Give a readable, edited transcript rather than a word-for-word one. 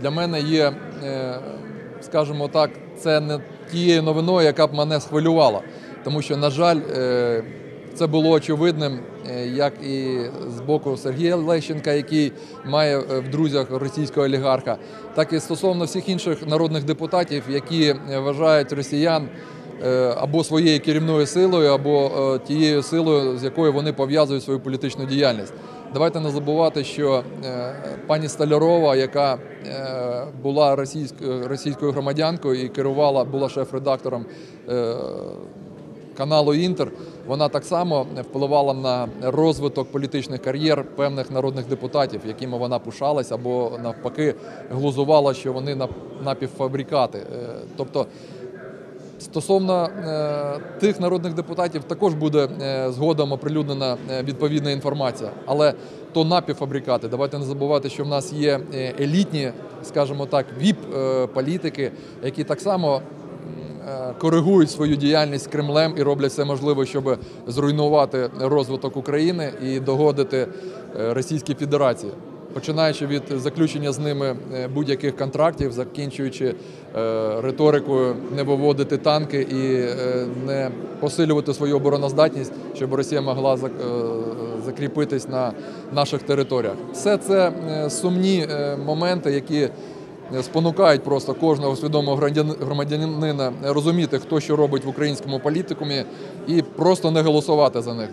Для мене є, скажімо так, це не тією новиною, яка б мене схвилювала. Тому що, на жаль, це було очевидним, як і з боку Сергія Лещенка, який має в друзях російського олігарха, так і стосовно всіх інших народних депутатів, які вважають росіян або своєю керівною силою, або тією силою, з якою вони пов'язують свою політичну діяльність. Давайте не забувати, що пані Столярова, яка була російською громадянкою і керувала, була шеф-редактором каналу «Інтер», вона так само впливала на розвиток політичних кар'єр певних народних депутатів, якими вона пишалась або навпаки глузувала, що вони напівфабрикати. Тобто, стосовно тих народних депутатів також буде згодом оприлюднена відповідна інформація. Але то напівфабрикати. Давайте не забувати, що в нас є елітні, скажімо так, віп-політики, які так само коригують свою діяльність з Кремлем і роблять все можливе, щоб зруйнувати розвиток України і догодити Російській Федерації. Починаючи від заключення з ними будь-яких контрактів, закінчуючи риторикою не виводити танки і не посилювати свою обороноздатність, щоб Росія могла закріпитись на наших територіях. Все це сумні моменти, які спонукають просто кожного свідомого громадянина розуміти, хто що робить в українському політикумі, і просто не голосувати за них.